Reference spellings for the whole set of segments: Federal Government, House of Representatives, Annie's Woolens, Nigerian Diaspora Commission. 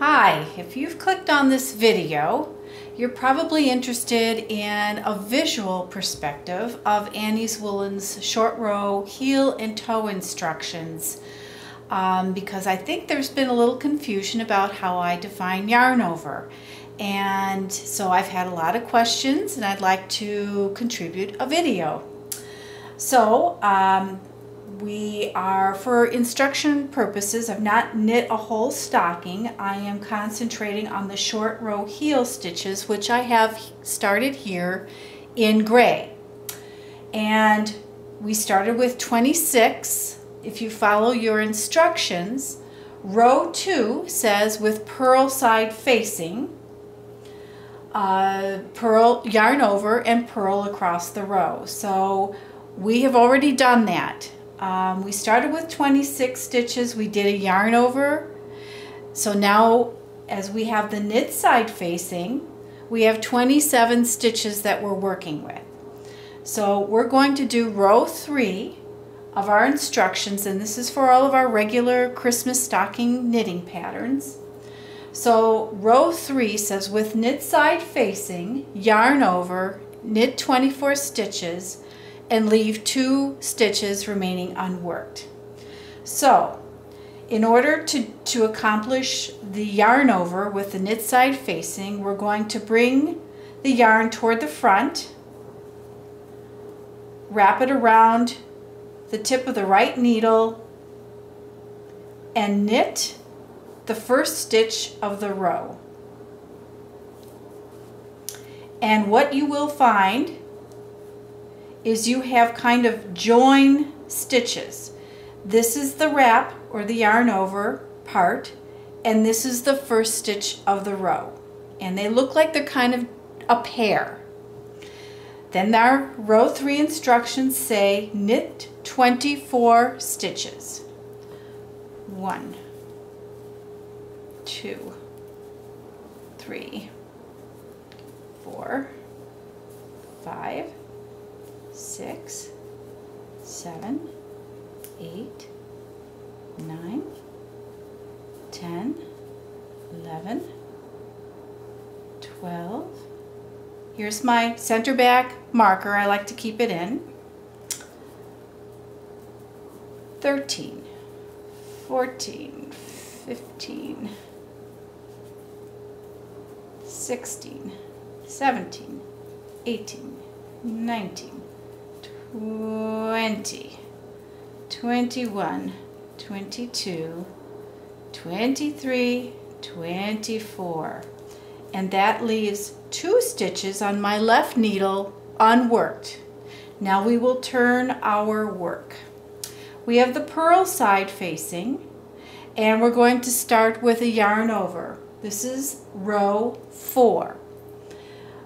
Hi, if you've clicked on this video, you're probably interested in a visual perspective of Annie's Woolens short row heel and toe instructions because I think there's been a little confusion about how I define yarn over. And so I've had a lot of questions and I'd like to contribute a video. So we are, for instruction purposes, I've not knit a whole stocking. I am concentrating on the short row heel stitches, which I have started here in gray. And we started with 26. If you follow your instructions, row 2 says with purl side facing, purl yarn over and purl across the row. So we have already done that. We started with 26 stitches, we did a yarn over, so now as we have the knit side facing, we have 27 stitches that we're working with. So we're going to do row 3 of our instructions, and this is for all of our regular Christmas stocking knitting patterns. So row 3 says with knit side facing, yarn over, knit 24 stitches, and leave 2 stitches remaining unworked. So in order to accomplish the yarn over with the knit side facing, we're going to bring the yarn toward the front, wrap it around the tip of the right needle, and knit the first stitch of the row. And what you will find is you have kind of join stitches. This is the wrap or the yarn over part, and this is the first stitch of the row, and they look like they're kind of a pair. Then our row 3 instructions say knit 24 stitches. 1, 2, 3, 4, 5, 6, 7, 8, 9, 10, 11, 12. Here's my center back marker. I like to keep it in. 13, 14, 15, 16, 17, 18, 19, 20, 21, 22, 23, 24. And that leaves 2 stitches on my left needle unworked. Now we will turn our work. We have the purl side facing, and we're going to start with a yarn over. This is row 4.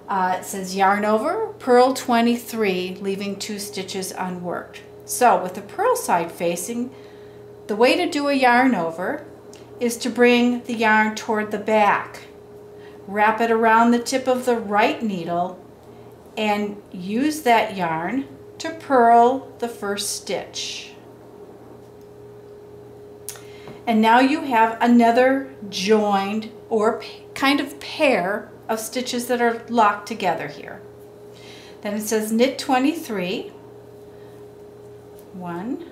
It says yarn over, purl 23, leaving 2 stitches unworked. So with the purl side facing, the way to do a yarn over is to bring the yarn toward the back, wrap it around the tip of the right needle, and use that yarn to purl the first stitch. And now you have another joined or kind of pair of stitches that are locked together here. Then it says knit 23. 1,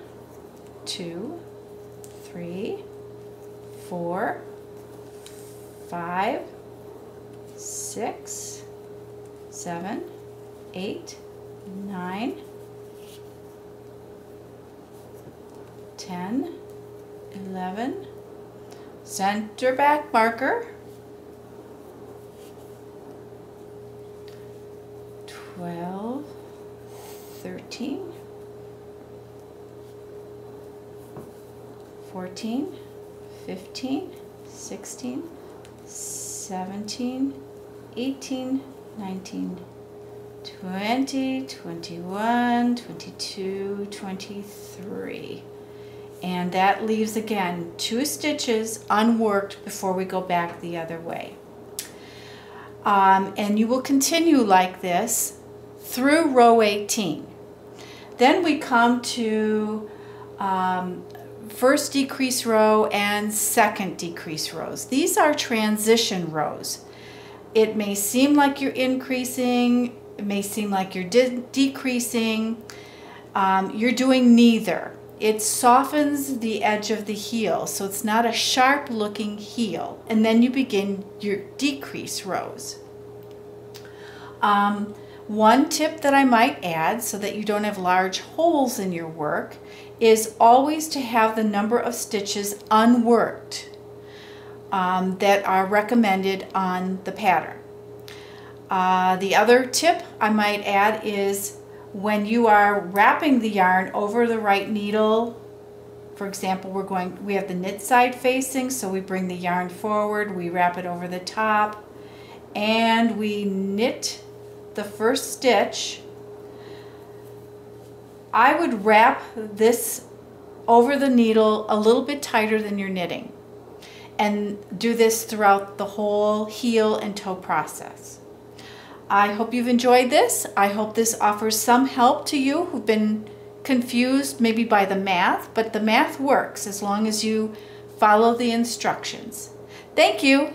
2, 3, 4, 5, 6, 7, 8, 9, 10, 11. Center back marker. 12, 13, 14, 15, 16, 17, 18, 19, 20, 21, 22, 23. And that leaves again 2 stitches unworked before we go back the other way. And you will continue like this through row 18. Then we come to first decrease row and second decrease rows. These are transition rows. It may seem like you're increasing, it may seem like you're decreasing. You're doing neither. It softens the edge of the heel, so it's not a sharp looking heel. And then you begin your decrease rows. One tip that I might add, so that you don't have large holes in your work, is always to have the number of stitches unworked that are recommended on the pattern. The other tip I might add is when you are wrapping the yarn over the right needle, for example, we have the knit side facing, so we bring the yarn forward, we wrap it over the top, and we knit the first stitch. I would wrap this over the needle a little bit tighter than you're knitting, and do this throughout the whole heel and toe process. I hope you've enjoyed this. I hope this offers some help to you who've been confused maybe by the math, but the math works as long as you follow the instructions. Thank you.